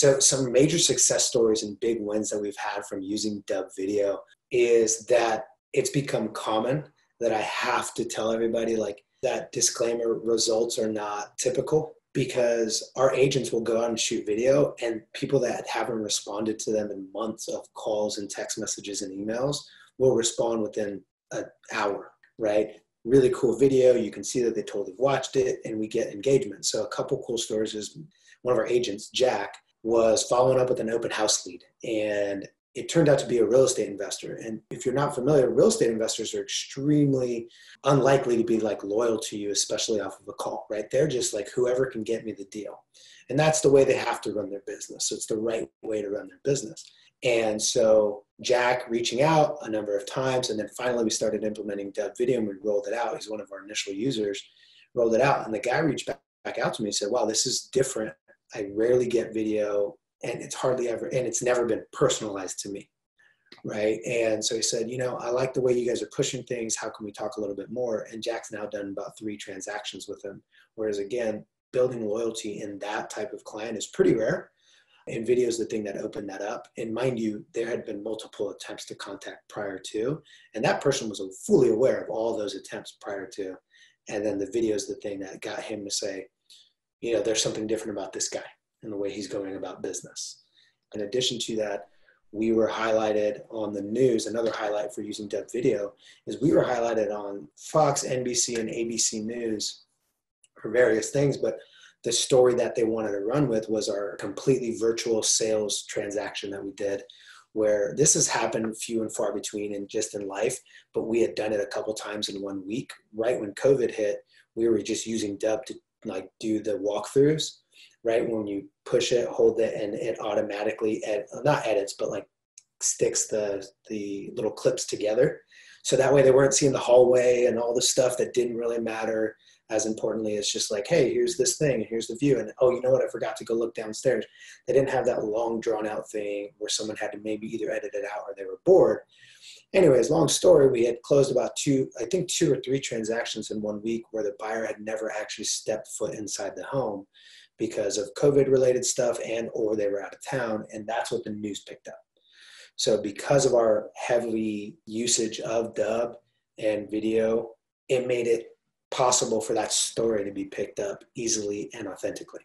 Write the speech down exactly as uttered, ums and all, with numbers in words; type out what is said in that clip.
So some major success stories and big wins that we've had from using Dubb video is that it's become common that I have to tell everybody, like, that disclaimer, results are not typical, because our agents will go out and shoot video, and people that haven't responded to them in months of calls and text messages and emails will respond within an hour, right? Really cool video. You can see that they totally watched it, and we get engagement. So a couple cool stories is one of our agents, Jack, was following up with an open house lead, and it turned out to be a real estate investor. And if you're not familiar, real estate investors are extremely unlikely to be like loyal to you, especially off of a call, right? They're just like, whoever can get me the deal. And that's the way they have to run their business. So it's the right way to run their business. And so Jack reaching out a number of times, and then finally we started implementing Dubb video, and we rolled it out. He's one of our initial users, rolled it out. And the guy reached back, back out to me and said, wow, this is different. I rarely get video. And it's hardly ever, and it's never been personalized to me, right? And so he said, you know, I like the way you guys are pushing things. How can we talk a little bit more? And Jack's now done about three transactions with him. Whereas again, building loyalty in that type of client is pretty rare. And video is the thing that opened that up. And mind you, there had been multiple attempts to contact prior to, and that person was fully aware of all those attempts prior to. And then the video is the thing that got him to say, you know, there's something different about this guy and the way he's going about business. In addition to that, we were highlighted on the news. Another highlight for using Dubb video is we were highlighted on Fox, N B C, and A B C News for various things, but the story that they wanted to run with was our completely virtual sales transaction that we did, where this has happened few and far between and just in life, but we had done it a couple times in one week. Right when COVID hit, we were just using Dubb to like do the walkthroughs, right? When you push it, hold it, and it automatically, ed- not edits, but like sticks the, the little clips together. So that way they weren't seeing the hallway and all the stuff that didn't really matter. As importantly, it's just like, hey, here's this thing, and here's the view, and oh, you know what, I forgot to go look downstairs. They didn't have that long drawn out thing where someone had to maybe either edit it out or they were bored. Anyways, long story, we had closed about two, I think two or three transactions in one week where the buyer had never actually stepped foot inside the home because of COVID related stuff and or they were out of town, and that's what the news picked up. So because of our heavy usage of Dubb and video, it made it possible for that story to be picked up easily and authentically.